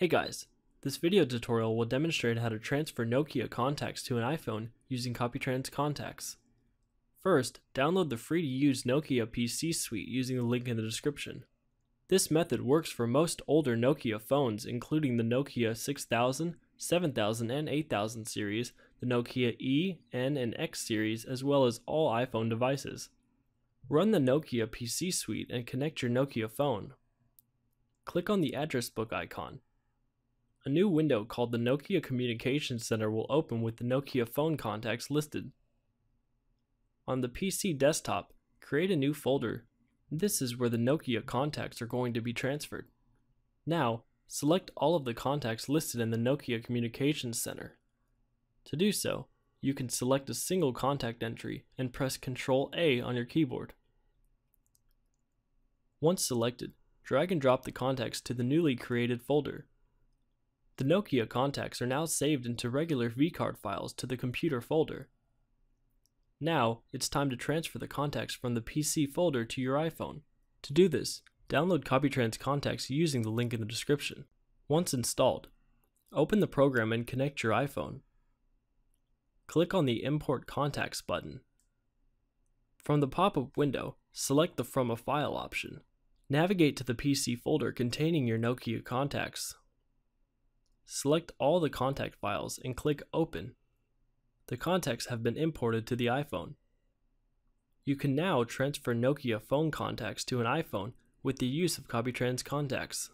Hey guys, this video tutorial will demonstrate how to transfer Nokia contacts to an iPhone using CopyTrans Contacts. First, download the free-to-use Nokia PC Suite using the link in the description. This method works for most older Nokia phones, including the Nokia 6000, 7000, and 8000 series, the Nokia E, N, and X series, as well as all iPhone devices. Run the Nokia PC Suite and connect your Nokia phone. Click on the address book icon. A new window called the Nokia Communications Center will open with the Nokia phone contacts listed. On the PC desktop, create a new folder. This is where the Nokia contacts are going to be transferred. Now, select all of the contacts listed in the Nokia Communications Center. To do so, you can select a single contact entry and press Ctrl-A on your keyboard. Once selected, drag and drop the contacts to the newly created folder. The Nokia contacts are now saved into regular vCard files to the computer folder. Now, it's time to transfer the contacts from the PC folder to your iPhone. To do this, download CopyTrans Contacts using the link in the description. Once installed, open the program and connect your iPhone. Click on the Import Contacts button. From the pop-up window, select the From a File option. Navigate to the PC folder containing your Nokia contacts. Select all the contact files and click Open. The contacts have been imported to the iPhone. You can now transfer Nokia phone contacts to an iPhone with the use of CopyTrans Contacts.